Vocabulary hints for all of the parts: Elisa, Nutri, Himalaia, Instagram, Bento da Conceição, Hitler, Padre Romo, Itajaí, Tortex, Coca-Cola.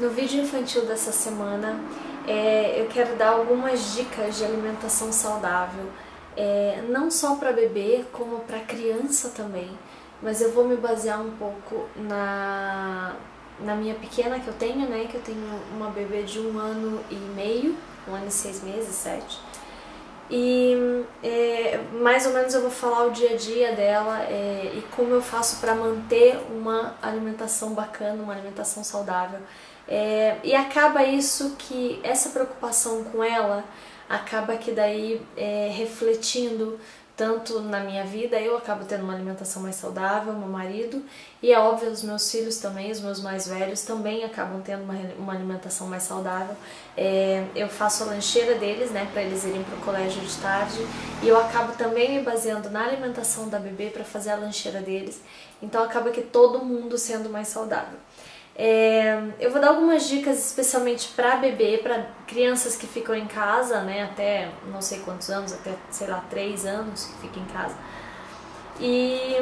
No vídeo infantil dessa semana eu quero dar algumas dicas de alimentação saudável, não só para bebê, como para criança também, mas eu vou me basear um pouco na minha pequena que eu tenho, né? Que eu tenho uma bebê de 1 ano e meio, 1 ano e 6 meses, 7. E mais ou menos eu vou falar o dia a dia dela e como eu faço para manter uma alimentação bacana, uma alimentação saudável. E acaba isso que essa preocupação com ela acaba que daí refletindo tanto na minha vida, eu acabo tendo uma alimentação mais saudável, meu marido, e é óbvio, os meus filhos também, os meus mais velhos também acabam tendo uma alimentação mais saudável. Eu faço a lancheira deles, né, para eles irem para o colégio de tarde, e eu acabo também me baseando na alimentação da bebê para fazer a lancheira deles, então acaba que todo mundo sendo mais saudável. Eu vou dar algumas dicas especialmente para bebê, para crianças que ficam em casa, né, até não sei quantos anos, até, sei lá, 3 anos que fica em casa. E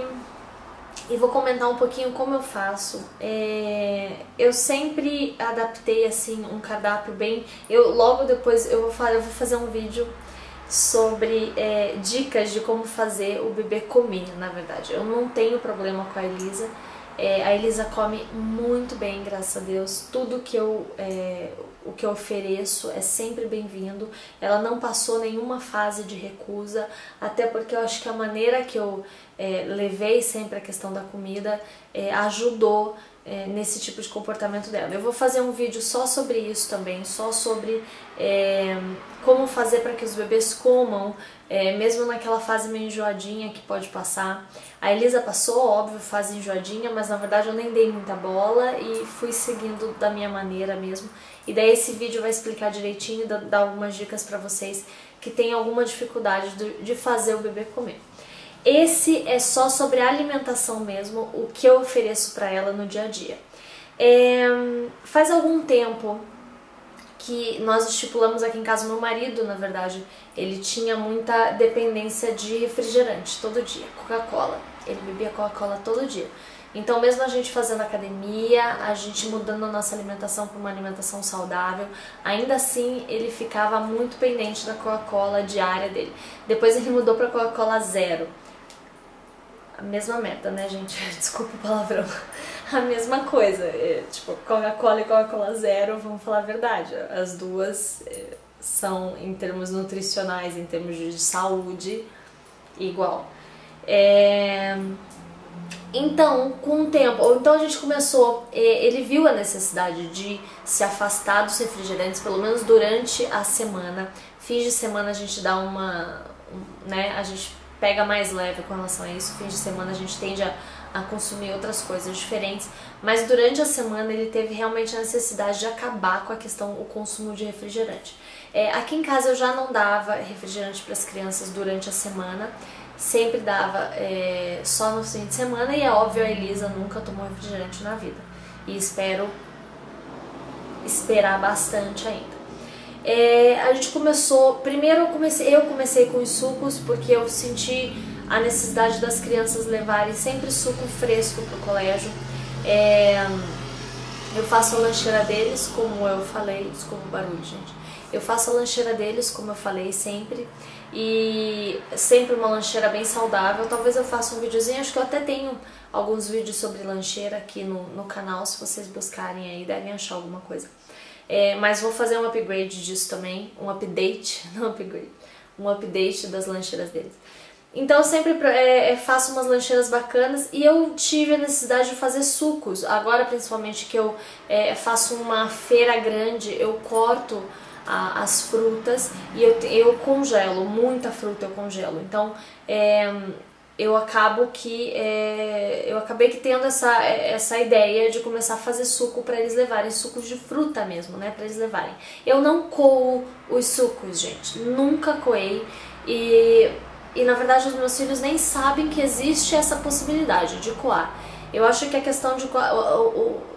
vou comentar um pouquinho como eu faço. Eu sempre adaptei, assim, um cardápio bem... Logo depois eu vou fazer um vídeo sobre dicas de como fazer o bebê comer, na verdade. Eu não tenho problema com a Elisa. A Elisa come muito bem, graças a Deus, tudo que o que eu ofereço é sempre bem-vindo, ela não passou nenhuma fase de recusa, até porque eu acho que a maneira que eu levei sempre a questão da comida ajudou nesse tipo de comportamento dela. Eu vou fazer um vídeo só sobre isso também, só sobre como fazer para que os bebês comam, mesmo naquela fase meio enjoadinha que pode passar. A Elisa passou, óbvio, fase enjoadinha, mas na verdade eu nem dei muita bola e fui seguindo da minha maneira mesmo. E daí esse vídeo vai explicar direitinho e dar algumas dicas para vocês que têm alguma dificuldade de fazer o bebê comer. Esse é só sobre a alimentação mesmo, o que eu ofereço para ela no dia a dia. Faz algum tempo que nós estipulamos aqui em casa, meu marido, na verdade, ele tinha muita dependência de refrigerante todo dia, Coca-Cola. Ele bebia Coca-Cola todo dia. Então, mesmo a gente fazendo academia, a gente mudando a nossa alimentação para uma alimentação saudável, ainda assim ele ficava muito pendente da Coca-Cola diária dele. Depois ele mudou para Coca-Cola zero. A mesma meta, né, gente? Desculpa o palavrão. A mesma coisa, tipo, Coca-Cola e Coca-Cola zero, vamos falar a verdade. As duas são, em termos nutricionais, em termos de saúde, igual. Então, com o tempo, ou então a gente começou, ele viu a necessidade de se afastar dos refrigerantes, pelo menos durante a semana. Fins de semana a gente dá né, a gente pega mais leve com relação a isso. Fins de semana a gente tende a consumir outras coisas diferentes, mas durante a semana ele teve realmente a necessidade de acabar com a questão, o consumo de refrigerante. Aqui em casa eu já não dava refrigerante para as crianças durante a semana, sempre dava só no fim de semana, e é óbvio, a Elisa nunca tomou refrigerante na vida, e espero esperar bastante ainda. A gente começou, primeiro eu comecei com os sucos, porque eu senti a necessidade das crianças levarem sempre suco fresco para o colégio. Eu faço a lancheira deles, como eu falei, desculpa o barulho, gente. Eu faço a lancheira deles, como eu falei, sempre, e sempre uma lancheira bem saudável. Talvez eu faça um videozinho, acho que eu até tenho alguns vídeos sobre lancheira aqui no canal, se vocês buscarem aí, devem achar alguma coisa. Mas vou fazer um upgrade disso também, um update, não upgrade, um update das lancheiras deles. Então eu sempre faço umas lancheiras bacanas, e eu tive a necessidade de fazer sucos. Agora, principalmente, que eu faço uma feira grande, eu corto as frutas e eu congelo, muita fruta eu congelo. Então eu acabei tendo essa ideia de começar a fazer suco para eles levarem, sucos de fruta mesmo, né, para eles levarem. Eu não coo os sucos, gente, nunca coei. E na verdade os meus filhos nem sabem que existe essa possibilidade de coar. Eu acho que a questão de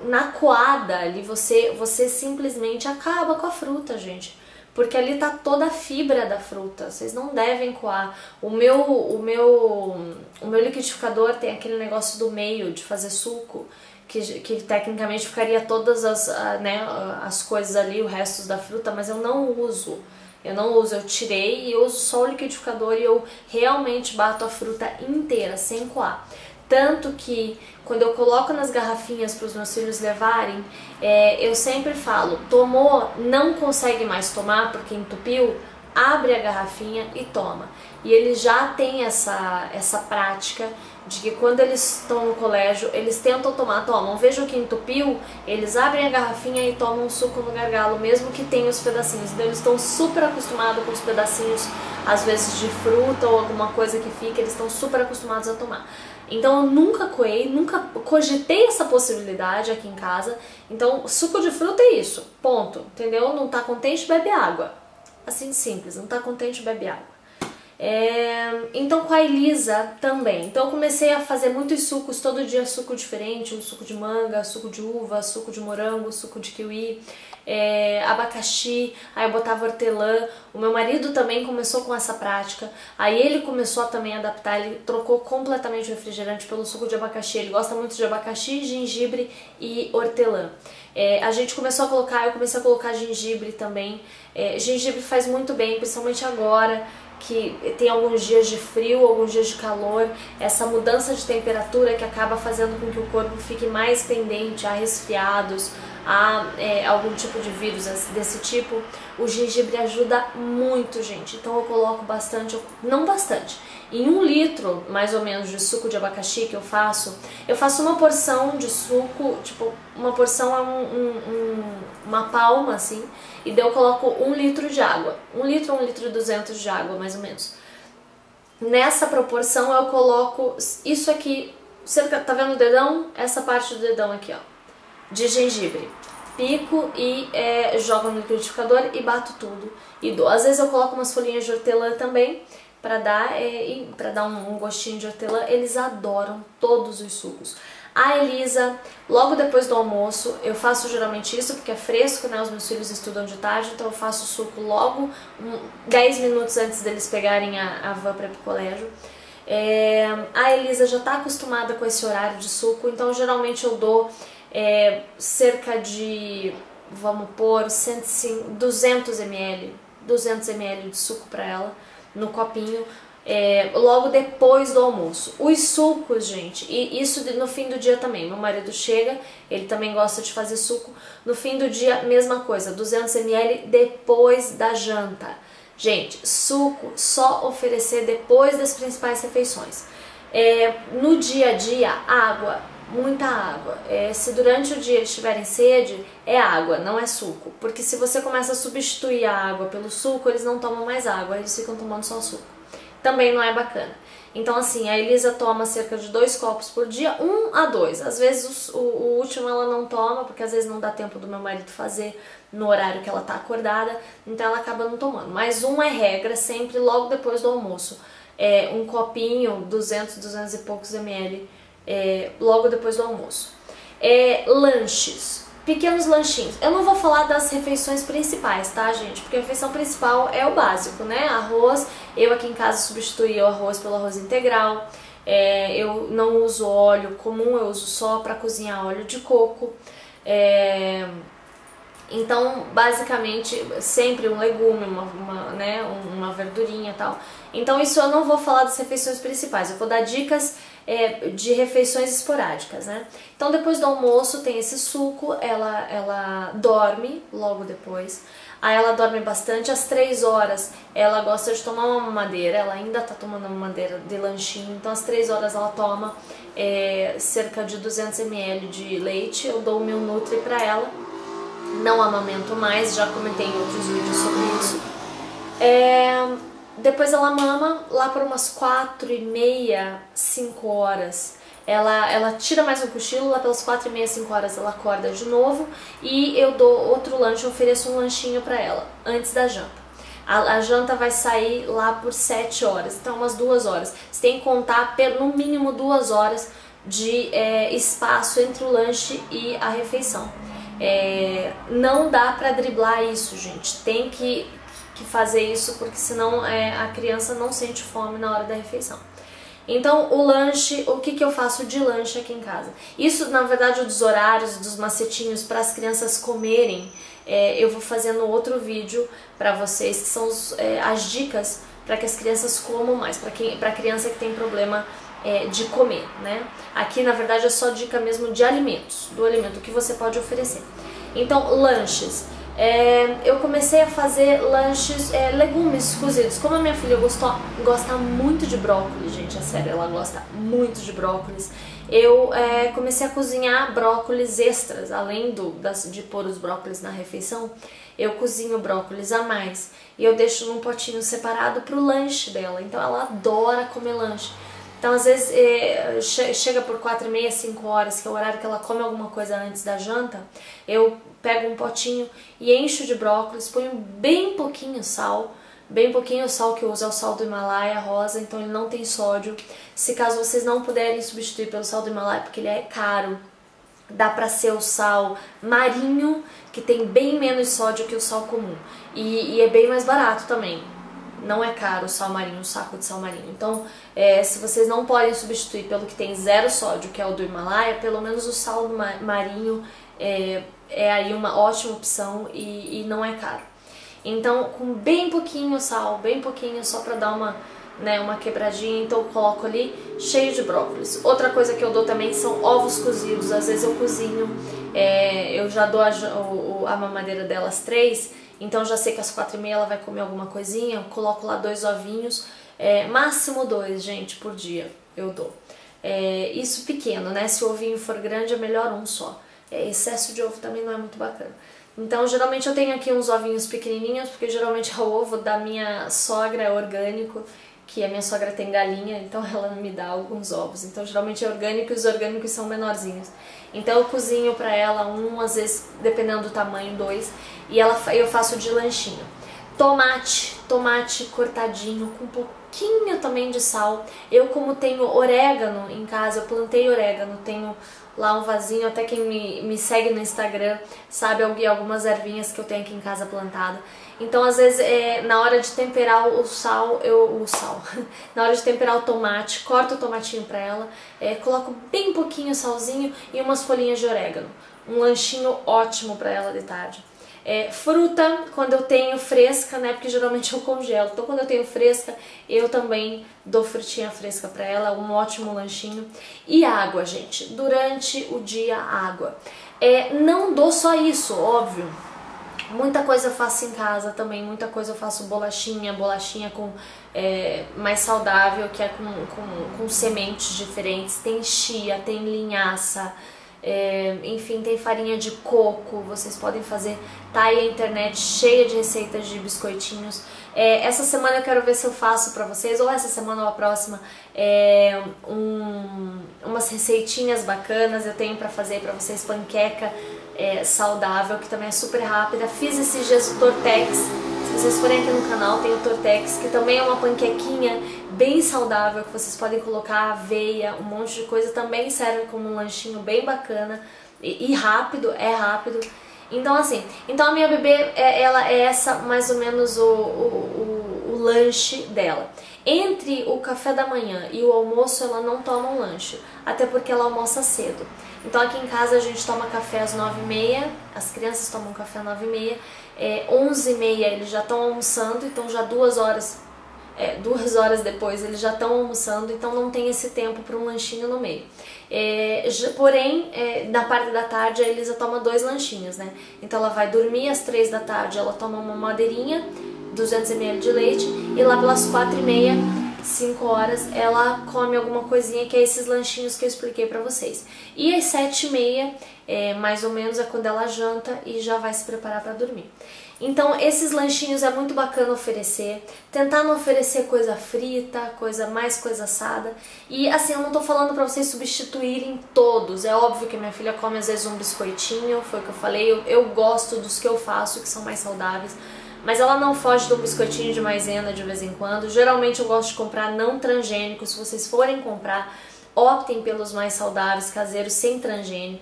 na coada ali você simplesmente acaba com a fruta, gente, porque ali tá toda a fibra da fruta. Vocês não devem coar. O meu liquidificador tem aquele negócio do meio de fazer suco, que tecnicamente ficaria todas as, né, as coisas ali, o resto da fruta, mas eu não uso. Eu não uso, eu tirei e eu uso só o liquidificador e eu realmente bato a fruta inteira, sem coar. Tanto que quando eu coloco nas garrafinhas para os meus filhos levarem, eu sempre falo, tomou, não consegue mais tomar porque entupiu, abre a garrafinha e toma. E eles já têm essa prática de que quando eles estão no colégio, eles tentam tomar, tomam, vejam que entupiu, eles abrem a garrafinha e tomam um suco no gargalo, mesmo que tenha os pedacinhos. Então eles estão super acostumados com os pedacinhos, às vezes de fruta ou alguma coisa que fica, eles estão super acostumados a tomar. Então eu nunca coei, nunca cogitei essa possibilidade aqui em casa. Então suco de fruta é isso, ponto, entendeu? Não tá contente, bebe água. Assim de simples, não tá contente, bebe água. Então com a Elisa também. Então eu comecei a fazer muitos sucos, todo dia suco diferente, um suco de manga, suco de uva, suco de morango, suco de kiwi, abacaxi, aí eu botava hortelã. O meu marido também começou com essa prática, aí ele começou a também adaptar, ele trocou completamente o refrigerante pelo suco de abacaxi, ele gosta muito de abacaxi, gengibre e hortelã. A gente começou a colocar, eu comecei a colocar gengibre também, gengibre faz muito bem, principalmente agora, que tem alguns dias de frio, alguns dias de calor, essa mudança de temperatura que acaba fazendo com que o corpo fique mais pendente a resfriados, a algum tipo de vírus desse tipo. O gengibre ajuda muito, gente, então eu coloco bastante, não bastante, em 1 litro mais ou menos de suco de abacaxi que eu faço uma porção de suco, tipo uma porção é uma palma assim, e daí eu coloco 1 litro de água, 1 litro a 1,2 litros de água mais ou menos. Nessa proporção eu coloco isso aqui, cerca, tá vendo o dedão? Essa parte do dedão aqui, ó, de gengibre, pico e jogo no liquidificador e bato tudo e dou. Às vezes eu coloco umas folhinhas de hortelã também para dar, um gostinho de hortelã. Eles adoram todos os sucos. A Elisa, logo depois do almoço, eu faço geralmente isso porque é fresco, né? Os meus filhos estudam de tarde, então eu faço suco logo 10 minutos antes deles pegarem a van para ir pro colégio. A Elisa já está acostumada com esse horário de suco, então geralmente eu dou cerca de, vamos pôr, 200 ml de suco para ela no copinho, logo depois do almoço. Os sucos, gente, e isso no fim do dia também, meu marido chega, ele também gosta de fazer suco, no fim do dia, mesma coisa, 200 ml depois da janta. Gente, suco só oferecer depois das principais refeições. No dia a dia, água, muita água. Se durante o dia eles tiverem sede, é água, não é suco. Porque se você começa a substituir a água pelo suco, eles não tomam mais água, eles ficam tomando só suco. Também não é bacana. Então assim, a Elisa toma cerca de 2 copos por dia, 1 a 2. Às vezes o último ela não toma, porque às vezes não dá tempo do meu marido fazer no horário que ela tá acordada, então ela acaba não tomando. Mas 1 é regra, sempre logo depois do almoço. Um copinho, 200, 200 e poucos ml, logo depois do almoço. Lanches, pequenos lanchinhos. Eu não vou falar das refeições principais, tá, gente? Porque a refeição principal é o básico, né? Arroz, eu aqui em casa substituí o arroz pelo arroz integral. Eu não uso óleo comum, eu uso só para cozinhar óleo de coco. Então, basicamente, sempre um legume, uma verdurinha e tal. Então, isso eu não vou falar das refeições principais, eu vou dar dicas de refeições esporádicas, né? Então, depois do almoço tem esse suco, ela dorme logo depois. Aí ela dorme bastante, às 3 horas ela gosta de tomar uma mamadeira, ela ainda tá tomando uma mamadeira de lanchinho, então às 3 horas ela toma cerca de 200 ml de leite, eu dou o meu Nutri pra ela. Não amamento mais, já comentei em outros vídeos sobre isso. Depois ela mama, lá por umas 4h30, 5 horas, ela tira mais um cochilo, lá pelas 4h30, 5 horas ela acorda de novo e eu dou outro lanche, ofereço um lanchinho pra ela, antes da janta. A janta vai sair lá por 7 horas, então umas 2 horas. Você tem que contar no mínimo 2 horas de espaço entre o lanche e a refeição. Não dá pra driblar isso, gente, tem que fazer isso porque senão a criança não sente fome na hora da refeição. Então, o lanche, o que eu faço de lanche aqui em casa? Isso, na verdade, dos horários, dos macetinhos para as crianças comerem, eu vou fazendo outro vídeo para vocês, que são as dicas para que as crianças comam mais, para criança que tem problema de comer, né? Aqui, na verdade, é só dica mesmo de alimentos, do alimento que você pode oferecer. Então, lanches. Eu comecei a fazer lanches, legumes cozidos. Como a minha filha gosta muito de brócolis, gente, é sério, ela gosta muito de brócolis. Eu comecei a cozinhar brócolis extras, além de pôr os brócolis na refeição. Eu cozinho brócolis a mais e eu deixo num potinho separado pro lanche dela. Então ela adora comer lanche. Então às vezes chega por 4h30, 5 horas, que é o horário que ela come alguma coisa antes da janta, eu pego um potinho e encho de brócolis, ponho bem pouquinho sal que eu uso é o sal do Himalaia rosa, então ele não tem sódio. Se caso vocês não puderem substituir pelo sal do Himalaia, porque ele é caro, dá pra ser o sal marinho, que tem bem menos sódio que o sal comum. E é bem mais barato também. Não é caro o sal marinho, um saco de sal marinho. Então, se vocês não podem substituir pelo que tem zero sódio, que é o do Himalaia, pelo menos o sal marinho é aí uma ótima opção e não é caro. Então, com bem pouquinho sal, bem pouquinho, só pra dar uma quebradinha, então eu coloco ali cheio de brócolis. Outra coisa que eu dou também são ovos cozidos. Às vezes eu cozinho, eu já dou a mamadeira delas 3, então já sei que às 4h30 ela vai comer alguma coisinha, eu coloco lá 2 ovinhos, máximo 2, gente, por dia eu dou. Isso pequeno, né? Se o ovinho for grande é melhor um só. Excesso de ovo também não é muito bacana. Então geralmente eu tenho aqui uns ovinhos pequenininhos, porque geralmente o ovo da minha sogra é orgânico, que a minha sogra tem galinha, então ela me dá alguns ovos. Então geralmente é orgânico e os orgânicos são menorzinhos. Então eu cozinho pra ela às vezes, dependendo do tamanho, 2, e eu faço de lanchinho. Tomate cortadinho, com um pouquinho também de sal. Eu, como tenho orégano em casa, eu plantei orégano, tenho lá um vasinho, até quem me segue no Instagram sabe algumas ervinhas que eu tenho aqui em casa plantada. Então às vezes na hora de temperar na hora de temperar o tomate, corto o tomatinho pra ela, coloco bem pouquinho salzinho e umas folhinhas de orégano. Um lanchinho ótimo pra ela de tarde. Fruta, quando eu tenho fresca, né, porque geralmente eu congelo, então quando eu tenho fresca, eu também dou frutinha fresca pra ela, um ótimo lanchinho. E água, gente, durante o dia, água. Não dou só isso, óbvio, muita coisa eu faço em casa também, muita coisa eu faço bolachinha com mais saudável, que é com sementes diferentes, tem chia, tem linhaça, enfim, tem farinha de coco, vocês podem fazer, tá aí a internet cheia de receitas de biscoitinhos. Essa semana eu quero ver se eu faço pra vocês, ou essa semana ou a próxima, umas receitinhas bacanas. Eu tenho pra fazer pra vocês panqueca saudável, que também é super rápida. Fiz esses dias o Tortex, se vocês forem aqui no canal tem o Tortex, que também é uma panquequinha bem saudável, que vocês podem colocar aveia, um monte de coisa, também serve como um lanchinho bem bacana e rápido, Então assim, a minha bebê, ela é essa mais ou menos o lanche dela. Entre o café da manhã e o almoço ela não toma um lanche, até porque ela almoça cedo. Então aqui em casa a gente toma café às 9h30, as crianças tomam café às 9h30, 11h30 eles já estão almoçando, então já 2 horas depois eles já estão almoçando, então não tem esse tempo para um lanchinho no meio. Porém, na parte da tarde a Elisa toma 2 lanchinhos, né? Então ela vai dormir às 3 da tarde, ela toma uma madeirinha, 200ml de leite, e lá pelas 4h30, 5 horas, ela come alguma coisinha, que é esses lanchinhos que eu expliquei pra vocês. E às 7h30, mais ou menos, é quando ela janta e já vai se preparar pra dormir. Então, esses lanchinhos é muito bacana oferecer, tentar não oferecer coisa frita, coisa assada. E assim, eu não tô falando pra vocês substituírem todos, é óbvio que minha filha come às vezes um biscoitinho, foi o que eu falei, eu gosto dos que eu faço, que são mais saudáveis. Mas ela não foge de um biscoitinho de maisena de vez em quando. Geralmente eu gosto de comprar não transgênicos. Se vocês forem comprar, optem pelos mais saudáveis, caseiros, sem transgênico.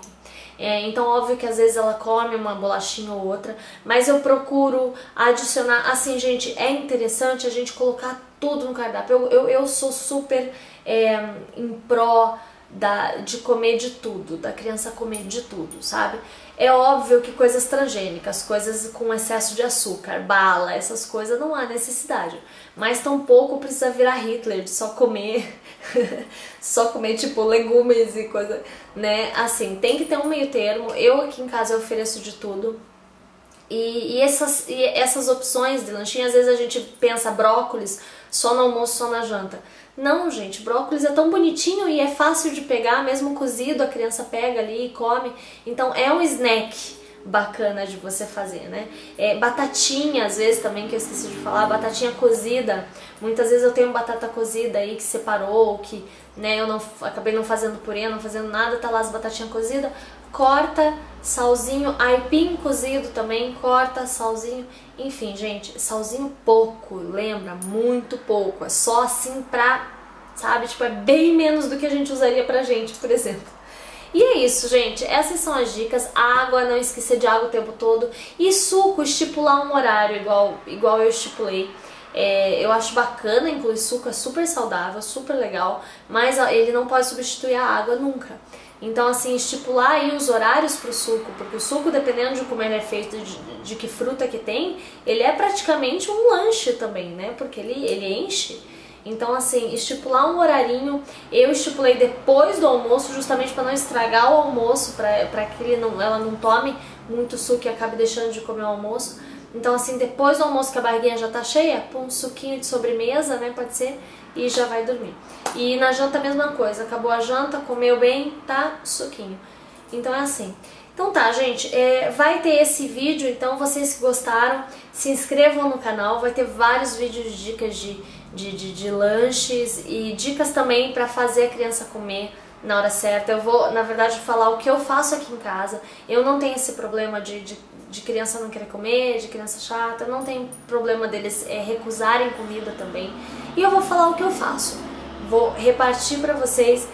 Então óbvio que às vezes ela come uma bolachinha ou outra, mas eu procuro adicionar, assim gente, é interessante a gente colocar tudo no cardápio, eu sou super em pró de comer de tudo, da criança comer de tudo, sabe? É óbvio que coisas transgênicas, coisas com excesso de açúcar, bala, essas coisas não há necessidade. Mas tampouco precisa virar Hitler de só comer, tipo legumes e coisa, né? Assim, tem que ter um meio termo. Eu aqui em casa eu ofereço de tudo. E essas opções de lanchinho, às vezes a gente pensa brócolis só no almoço, só na janta. Não, gente, brócolis é tão bonitinho e é fácil de pegar, mesmo cozido, a criança pega ali e come. Então é um snack bacana de você fazer, né? Batatinha, às vezes também, que eu esqueci de falar, batatinha cozida. Muitas vezes eu tenho batata cozida aí que separou, que né, eu não, acabei não fazendo purê, não fazendo nada, tá lá as batatinhas cozidas. Corta, salzinho, aipim cozido também, corta, salzinho, enfim, gente, salzinho pouco, lembra? Muito pouco, é só assim pra, sabe, tipo, é bem menos do que a gente usaria pra gente, por exemplo. E é isso, gente, essas são as dicas, água, não esquecer de água o tempo todo, e suco, estipular um horário igual eu estipulei. Eu acho bacana incluir suco, é super saudável, super legal, mas ele não pode substituir a água nunca. Então, assim, estipular aí os horários para o suco, porque o suco, dependendo de como ele é feito, de que fruta que tem, ele é praticamente um lanche também, né? Porque ele enche. Então, assim, estipular um horarinho, eu estipulei depois do almoço, justamente para não estragar o almoço, para que ela não tome muito suco e acabe deixando de comer o almoço. Então, assim, depois do almoço que a barriguinha já tá cheia, põe um suquinho de sobremesa, né, pode ser, e já vai dormir. E na janta a mesma coisa, acabou a janta, comeu bem, tá, suquinho. Então é assim. Então tá, gente, vai ter esse vídeo, então vocês que gostaram, se inscrevam no canal, vai ter vários vídeos de dicas de lanches e dicas também pra fazer a criança comer na hora certa. Eu vou, na verdade, falar o que eu faço aqui em casa. Eu não tenho esse problema de criança não querer comer, de criança chata, não tem problema deles recusarem comida também. E eu vou falar o que eu faço. Vou repartir pra vocês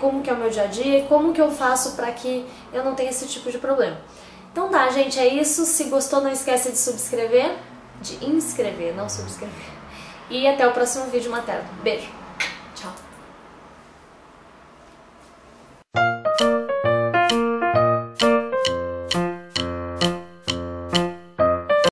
como que é o meu dia a dia, como que eu faço pra que eu não tenha esse tipo de problema. Então tá, gente, é isso. Se gostou, não esquece de inscrever, não subscrever. E até o próximo vídeo materno. Beijo!